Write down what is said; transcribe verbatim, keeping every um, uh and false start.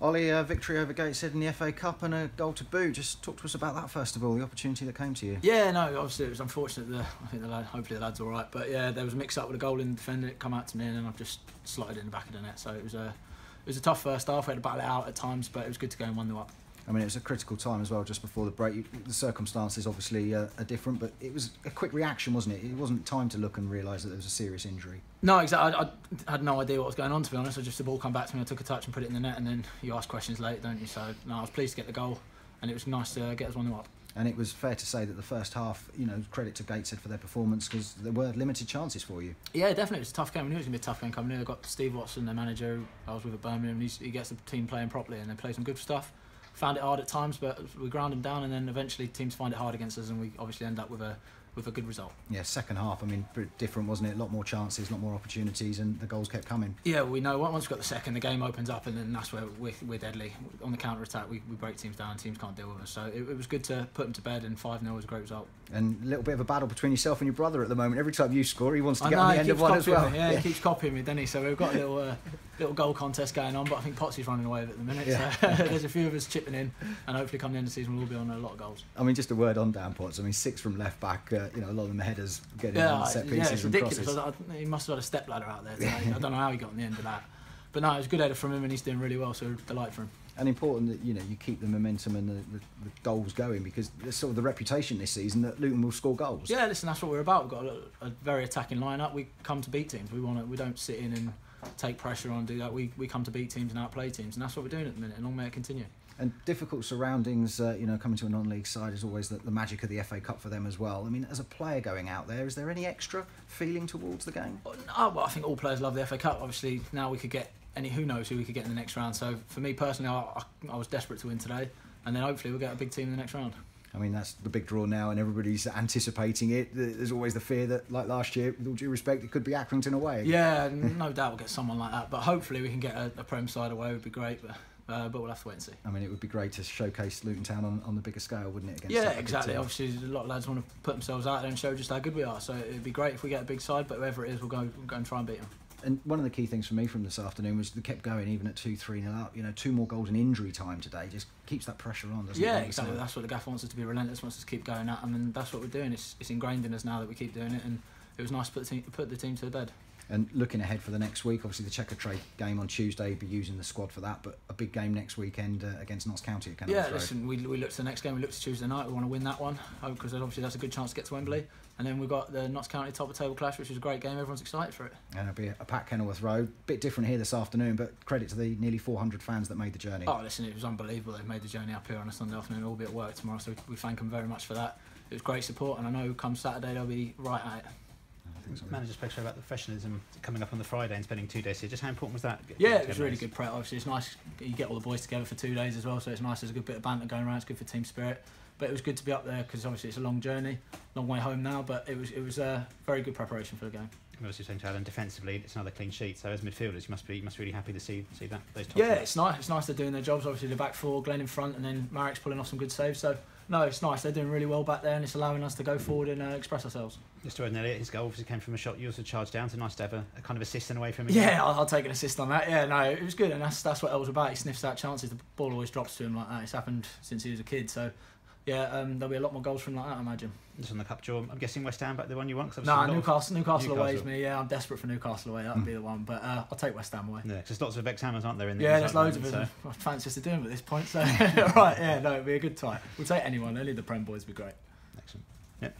Olly, uh, victory over Gateshead in the F A Cup and a goal to boot. Just talk to us about that first of all, the opportunity that came to you. Yeah, no, obviously it was unfortunate. The, I think the lad, hopefully the lad's all right, but yeah, there was a mix-up with a goal in the defender. It come out to me, and then I've just slotted it in the back of the net. So it was a, it was a tough first half. We had to battle it out at times, but it was good to go and one nil up. I mean, it was a critical time as well, just before the break. The circumstances obviously uh, are different, but it was a quick reaction, wasn't it? It wasn't time to look and realise that there was a serious injury. No, exactly. I, I had no idea what was going on, to be honest. I just, the ball came back to me, I took a touch and put it in the net, and then you ask questions late, don't you? So, no, I was pleased to get the goal, and it was nice to get us one up. And it was fair to say that the first half, you know, credit to Gateshead for their performance, because there were limited chances for you. Yeah, definitely. It was a tough game. I knew it was going to be a tough game coming in. I got Steve Watson, their manager, I was with at Birmingham, and he gets the team playing properly, and they play some good stuff. Found it hard at times, but we ground them down, and then eventually teams find it hard against us, and we obviously end up with a with a good result. Yeah, second half, I mean, pretty different, wasn't it? A lot more chances, a lot more opportunities, and the goals kept coming. Yeah, we know once we've got the second, the game opens up, and then that's where we're, we're deadly. On the counter attack, we, we break teams down, and teams can't deal with us. So it, it was good to put them to bed, and five nil was a great result. And a little bit of a battle between yourself and your brother at the moment. Every time you score, he wants to I get know, on the end of one as well. Yeah, yeah, he keeps copying me, doesn't he? So we've got a little, uh, little goal contest going on, but I think Potts is running away with it at the minute. Yeah. So there's a few of us chipping in, and hopefully, come the end of the season, we'll all be on a lot of goals. I mean, just a word on Dan Potts. I mean, six from left back. Uh, You know, a lot of them headers getting yeah, on set pieces. Yeah, it's ridiculous. And I, I, he must have had a step ladder out there today. I don't know how he got on the end of that. But no, it was a good header from him, and he's doing really well, so a delight for him. And important that, you know, you keep the momentum and the, the, the goals going, because there's sort of the reputation this season that Luton will score goals. Yeah, listen, that's what we're about. We've got a, a very attacking lineup. We come to beat teams. We want to, we don't sit in and take pressure on and do that. We, we come to beat teams and outplay teams, and that's what we're doing at the minute, and long may it continue. And difficult surroundings, uh, you know, coming to a non-league side is always the, the magic of the F A Cup for them as well. I mean, as a player going out there, is there any extra feeling towards the game? Oh, well, I think all players love the F A Cup. Obviously, now we could get any, who knows who we could get in the next round. So for me personally, I, I was desperate to win today, and then hopefully we'll get a big team in the next round. I mean, that's the big draw now, and everybody's anticipating it. There's always the fear that, like last year, with all due respect, it could be Accrington away. Yeah, no doubt we'll get someone like that, but hopefully we can get a, a Prem side away. It would be great, but Uh, but we'll have to wait and see. I mean, it would be great to showcase Luton Town on, on the bigger scale, wouldn't it? Against yeah, exactly. Team. Obviously, a lot of lads want to put themselves out there and show just how good we are. So it'd be great if we get a big side, but whoever it is, we'll go, we'll go and try and beat them. And one of the key things for me from this afternoon was they kept going even at two three nil up. You know, two more goals in injury time today just keeps that pressure on, doesn't yeah, it? Yeah, exactly. That's what the gaff wants us to be relentless, wants us to keep going at them, and that's what we're doing. It's, it's ingrained in us now that we keep doing it, and it was nice to put the team, put the team to bed. And looking ahead for the next week, obviously the Checker Trade game on Tuesday, be using the squad for that, but a big game next weekend uh, against Notts County at Kenilworth Road. Yeah, listen, we, we look to the next game, we look to Tuesday night, we want to win that one, because obviously that's a good chance to get to Wembley. And then we've got the Notts County top of table clash, which is a great game, everyone's excited for it. And it'll be a packed Kenilworth Road, a bit different here this afternoon, but credit to the nearly four hundred fans that made the journey. Oh, listen, it was unbelievable, they've made the journey up here on a Sunday afternoon, all be at work tomorrow, so we thank them very much for that. It was great support, and I know come Saturday they'll be right at it. Manager's picture about the professionalism coming up on the Friday and spending two days here. Just how important was that? Yeah, it was really good prep. Obviously, it's nice you get all the boys together for two days as well, so it's nice. There's a good bit of banter going around. It's good for team spirit. But it was good to be up there because obviously it's a long journey, long way home now. But it was it was a very good preparation for the game. And obviously, saying to Alan, defensively, it's another clean sheet. So as midfielders, you must be you must be really happy to see see that. Those top yeah, it's nice. It's nice they're doing their jobs. Obviously, the back four, Glenn in front, and then Marek's pulling off some good saves. So. No, it's nice. They're doing really well back there, and it's allowing us to go forward and uh, express ourselves. Just to add, Elliot, his goal obviously came from a shot. You also charged down, so nice to have a, a kind of assist in a way from him. Yeah, I'll, I'll take an assist on that. Yeah, no, it was good, and that's that's what El's about. He sniffs out chances. The ball always drops to him like that. It's happened since he was a kid, so yeah, um, there'll be a lot more goals from like that, I imagine. Just on the cup draw, I'm guessing West Ham back the one you want. No, nah, Newcastle, Newcastle away is me. Yeah, I'm desperate for Newcastle away. That'd mm. be the one, but uh, I'll take West Ham away. Yeah, because there's lots of ex-Hammers, aren't there? In the yeah, there's loads moment, of them. So. Fancy us to do them at this point. So right, yeah, no, it'd be a good tie. We'll take anyone. Only the Prem boys would be great. Excellent. Yep.